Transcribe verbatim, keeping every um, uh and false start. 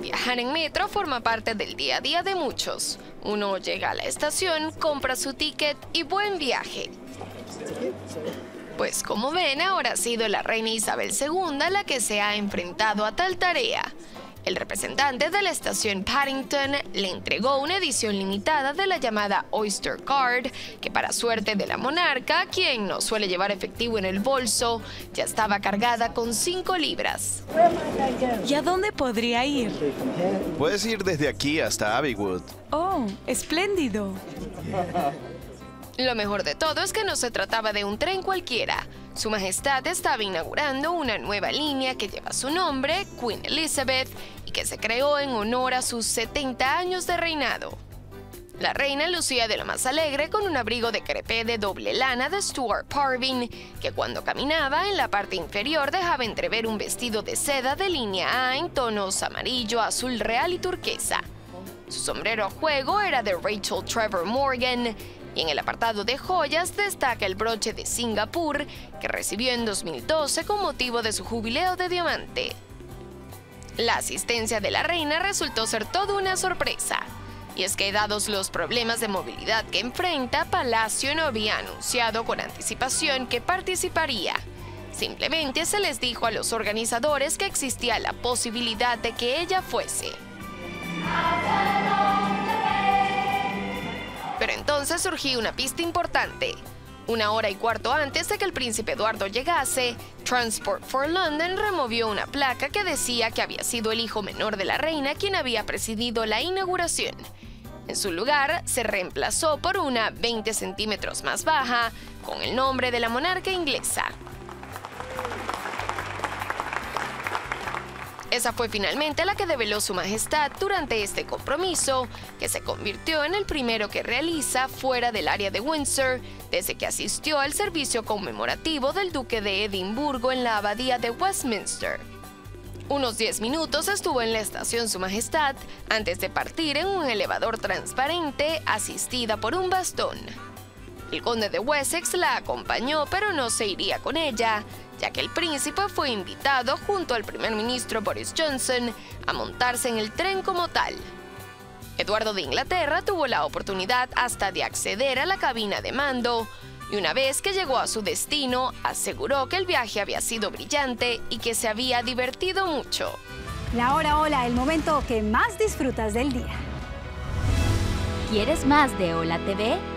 Viajar en metro forma parte del día a día de muchos. Uno llega a la estación, compra su ticket y buen viaje. Pues como ven, ahora ha sido la reina Isabel segunda la que se ha enfrentado a tal tarea. El representante de la estación Paddington le entregó una edición limitada de la llamada Oyster Card, que para suerte de la monarca, quien no suele llevar efectivo en el bolso, ya estaba cargada con cinco libras. ¿Y a dónde podría ir? Puedes ir desde aquí hasta Abbeywood. ¡Oh, espléndido! Lo mejor de todo es que no se trataba de un tren cualquiera. Su Majestad estaba inaugurando una nueva línea que lleva su nombre, Queen Elizabeth, y que se creó en honor a sus setenta años de reinado. La reina lucía de lo más alegre con un abrigo de crepé de doble lana de Stuart Parvin, que cuando caminaba en la parte inferior dejaba entrever un vestido de seda de línea A en tonos amarillo, azul real y turquesa. Su sombrero a juego era de Rachel Trevor Morgan, y en el apartado de joyas destaca el broche de Singapur, que recibió en dos mil doce con motivo de su jubileo de diamante. La asistencia de la reina resultó ser toda una sorpresa. Y es que dados los problemas de movilidad que enfrenta, Palacio no había anunciado con anticipación que participaría. Simplemente se les dijo a los organizadores que existía la posibilidad de que ella fuese. Pero entonces surgió una pista importante. Una hora y cuarto antes de que el príncipe Eduardo llegase, Transport for London removió una placa que decía que había sido el hijo menor de la reina quien había presidido la inauguración. En su lugar, se reemplazó por una veinte centímetros más baja, con el nombre de la monarca inglesa. Esa fue finalmente la que develó Su Majestad durante este compromiso, que se convirtió en el primero que realiza fuera del área de Windsor, desde que asistió al servicio conmemorativo del Duque de Edimburgo en la Abadía de Westminster. Unos diez minutos estuvo en la estación Su Majestad, antes de partir en un elevador transparente, asistida por un bastón. El conde de Wessex la acompañó, pero no se iría con ella, ya que el príncipe fue invitado junto al primer ministro Boris Johnson a montarse en el tren como tal. Eduardo de Inglaterra tuvo la oportunidad hasta de acceder a la cabina de mando, y una vez que llegó a su destino, aseguró que el viaje había sido brillante y que se había divertido mucho. La hora hola, el momento que más disfrutas del día. ¿Quieres más de Hola T V?